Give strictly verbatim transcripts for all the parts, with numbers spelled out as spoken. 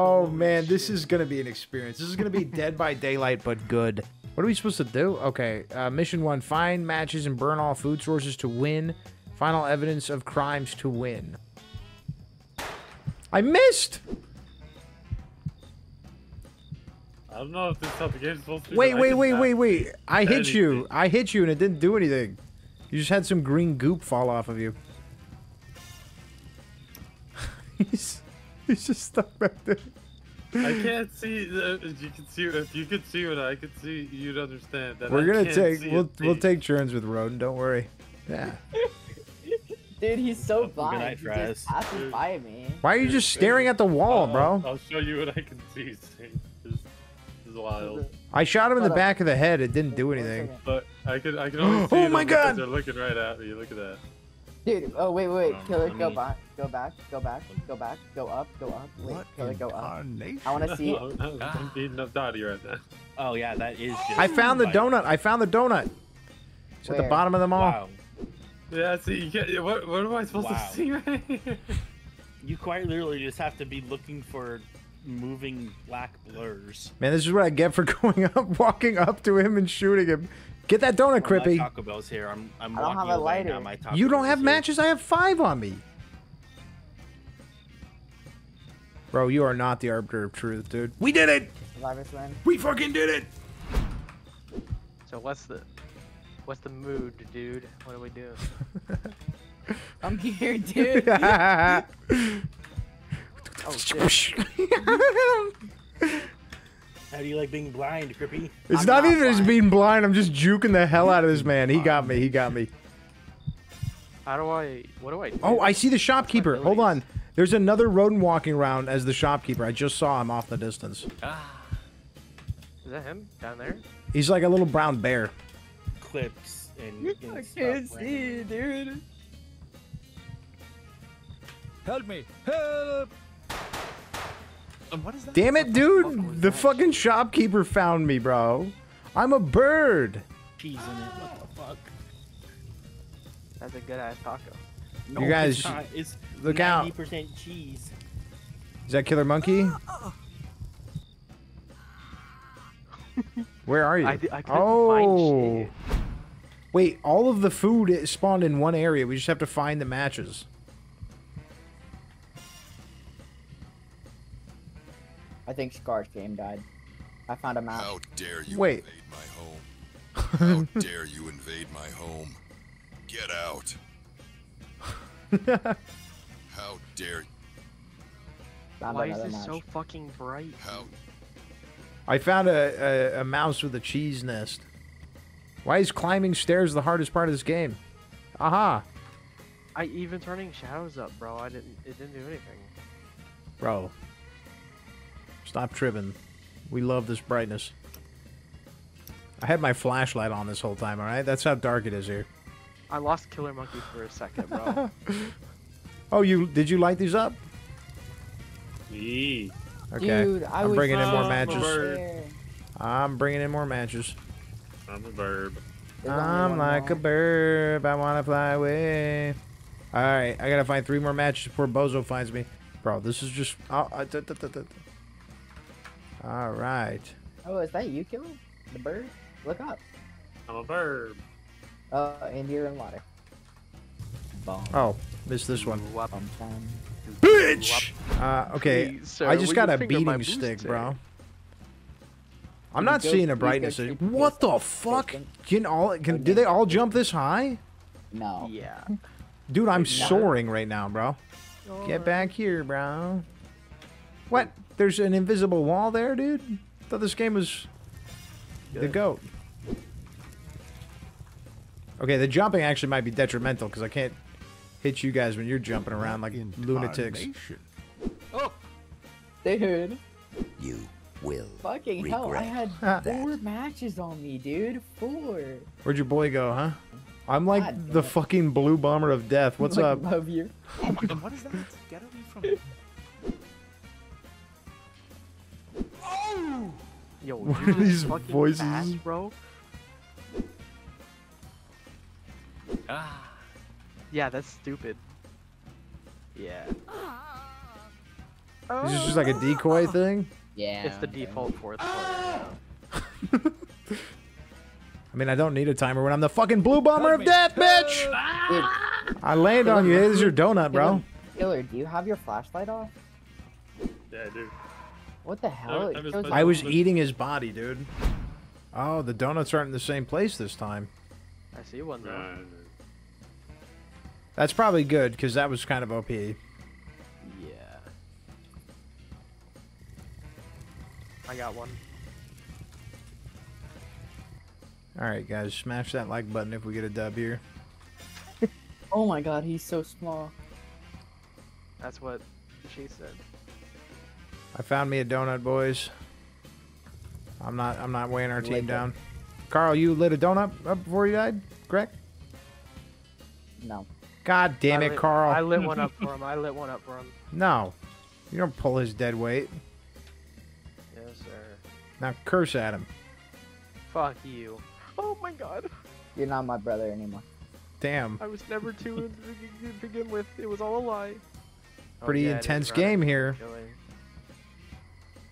Oh man, this is gonna be an experience. This is gonna be Dead by Daylight, but good. What are we supposed to do? Okay, uh, mission one, find matches and burn all food sources to win. Final evidence of crimes to win. I missed! I don't know if this type of game is supposed to be. Wait, wait, wait, wait, wait. I hit you. I hit you and it didn't do anything. You just had some green goop fall off of you. he's, he's just stuck right there. I can't see. If you could see, if you could see what I could see, you'd understand. That We're gonna take. We'll we'll take turns with Rodent. Don't worry. Yeah. Dude, he's so blind. He just passes by me. Why are you just staring at the wall, uh, bro? I'll show you what I can see. This is wild. I shot him in the back of the head. It didn't do anything. But I could. I could only see. Oh my god! They're looking right at me. Look at that. Dude, oh wait, wait, um, killer, I mean, go back, go back, go back, go back, go up, go up, wait, what killer, go up. I want to see. No, no, I'm beating up Dottie right now. Oh yeah, that is. Just I found the donut. I found the donut. It's Where? at the bottom of them all. Wow. Yeah, see, you get. What, what am I supposed wow. to see right here? You quite literally just have to be looking for moving black blurs. Man, this is what I get for going up, walking up to him and shooting him. Get that donut, Crippy. Taco Bell's here. I'm, I'm I don't walking have a lighter. Now. My Taco you don't Bell's have here. matches? I have five on me. Bro, you are not the arbiter of truth, dude. We did it! Survivor's win. We fucking did it! So what's the... What's the mood, dude? What do we do? I'm here, dude. Oh, shit. How do you like being blind, Crippy? It's not, not even blind. Just being blind. I'm just juking the hell out of this man. He got me. He got me. How do I... What do I do? Oh, I see the shopkeeper. Hold on. There's another rodent walking around as the shopkeeper. I just saw him off the distance. Ah. Is that him? Down there? He's like a little brown bear. Clips and... and I can't see, dude. Help me. Help! What is that? Damn it, dude! The fucking shopkeeper found me, bro. I'm a bird. Cheese in it. What the fuck? That's a good ass taco. You no, guys, it's look out! ninety percent cheese. Is that Killer Monkey? Where are you? I, I oh! Find shit. Wait, all of the food is spawned in one area. We just have to find the matches. I think Scar's game died. I found a map. How dare you Wait. invade my home? How dare you invade my home? Get out! How dare you? Why is this match. so fucking bright? How? I found a, a a mouse with a cheese nest. Why is climbing stairs the hardest part of this game? Aha! I even turning shadows up, bro. I didn't. It didn't do anything. Bro. Stop tripping. We love this brightness. I had my flashlight on this whole time, alright? That's how dark it is here. I lost Killer Monkey for a second, bro. Oh, you did you light these up? Yee. Okay. Dude, I I'm bringing in more I'm matches. I'm bringing in more matches. I'm a bird. I'm like a bird. I want to fly away. Alright, I gotta find three more matches before Bozo finds me. Bro, this is just... Oh, I, da, da, da, da. All right. Oh, is that you, Killer? The bird? Look up. I'm a bird. Uh, and you're in water. Bomb. Oh, missed this one. Bomb. Bitch! Uh, okay. Please, sir, I just got a beating stick, take? bro. I'm not go, seeing a brightness. What the fuck? Can all? Can do they all jump this high? No. Yeah. Dude, I'm soaring right now, bro. All Get right. back here, bro. What? There's an invisible wall there, dude? I thought this game was Good. the goat. Okay, the jumping actually might be detrimental because I can't hit you guys when you're jumping around like lunatics. Oh! Dude. You will. Fucking hell, I had that. four matches on me, dude. Four. Where'd your boy go, huh? I'm like God, the fucking blue bomber of death. What's like, up? Love you. Oh my god, what is that? Get away from me. Yo, what are these voices, ass, bro? Ah, yeah, that's stupid. Yeah. Oh. Is this just like a decoy thing? Yeah. It's the default fourth player. I mean, I don't need a timer when I'm the fucking blue bomber of death, bitch! Dude. I land on you. Hey, this is your donut, bro. Killer, do you have your flashlight off? Yeah, I do. What the hell? I, was, I was eating his body, dude. Oh, the donuts aren't in the same place this time. I see one, though. Right. That's probably good, because that was kind of O P. Yeah. I got one. Alright, guys, smash that like button if we get a dub here. Oh my god, he's so small. That's what she said. I found me a donut, boys. I'm not I'm not weighing our team down. Carl, you lit a donut up before you died, correct? No. God damn it, Carl. I lit one up for him. I lit one up for him. No. You don't pull his dead weight. Yes, sir. Now curse at him. Fuck you. Oh my god. You're not my brother anymore. Damn. I was never two to begin with. It was all a lie. Pretty oh, yeah, intense game here. Killing.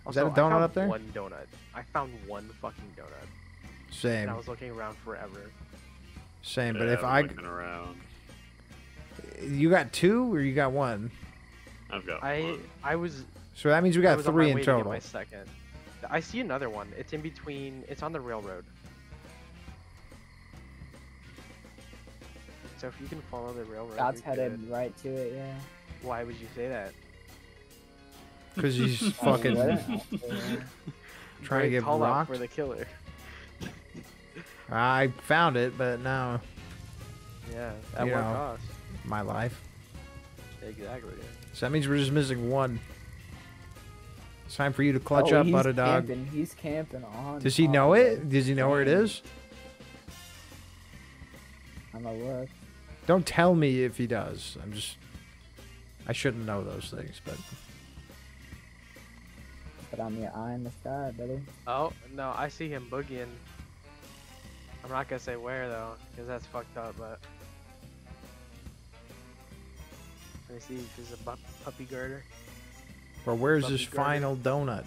Is also, that a donut up there? One donut. I found one fucking donut. Same. And I was looking around forever. Same, yeah, but if I'm I. Around. You got two or you got one? I've got I, one. I was. So that means we got three in total. My second. I see another one. It's in between. It's on the railroad. So if you can follow the railroad. That's headed good. Right to it, yeah. Why would you say that? Because he's fucking trying to get blocked for the killer. I found it, but now. Yeah, at what cost? My life. Exactly. So that means we're just missing one. It's time for you to clutch oh, up, butter dog. He's camping on. Does he know it? Does he know where it is? I'm gonna look. Don't tell me if he does. I'm just. I shouldn't know those things, but. But I'm your eye in the sky, buddy. Oh, no, I see him boogieing. I'm not gonna say where, though, because that's fucked up, but. Let me see if there's a puppy girder. Or where's puppy this girder. Final donut?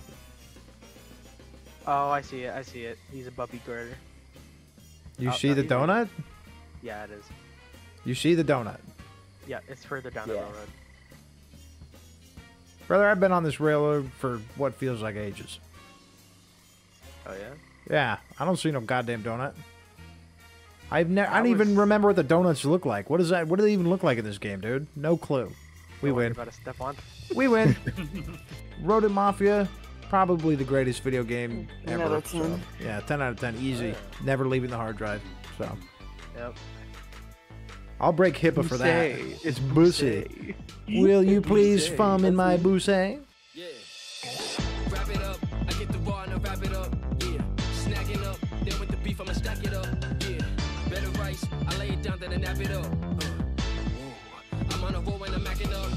Oh, I see it, I see it. He's a puppy girder. You oh, see no, the donut? Right. Yeah, it is. You see the donut? Yeah, it's further down yeah. the railroad. Brother, I've been on this railroad for what feels like ages. Oh, yeah? Yeah. I don't see no goddamn donut. I've never. I don't was... even remember what the donuts look like. What is that? What do they even look like in this game, dude? No clue. We win. About to step on. We win. Rodent Mafia, probably the greatest video game ever. ten out of ten. So, yeah, ten out of ten. Easy. Oh, yeah. Never leaving the hard drive. So. Yep. I'll break HIPAA for that. It's boosey. Will you please thumb in my boosey? Yeah. Wrap it up. I get the raw and I wrap it up. Yeah. Snack it up. Then with the beef, I'ma stack it up. Yeah. Better rice. I lay it down, then I nap it up. Uh. I'm on a roll and I'm macking up.